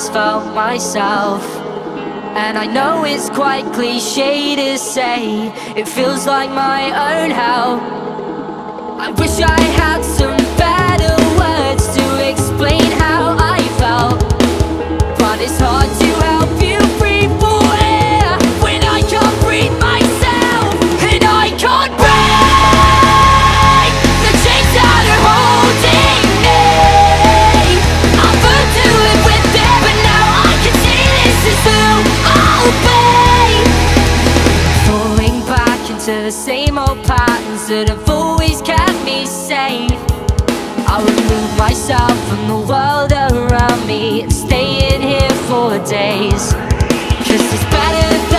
just found myself. And I know it's quite cliché to say, it feels like my own hell. I wish I had some better words to explain how I felt, but it's hard to help you breathe for air when I can't breathe myself. And I can't break the chains that are holding me. I've been doing with them, but now I can see this is who I'll be. Falling back into the same old patterns that have always kept me safe. I remove myself from the world around me and stay in here for days, 'cause it's better.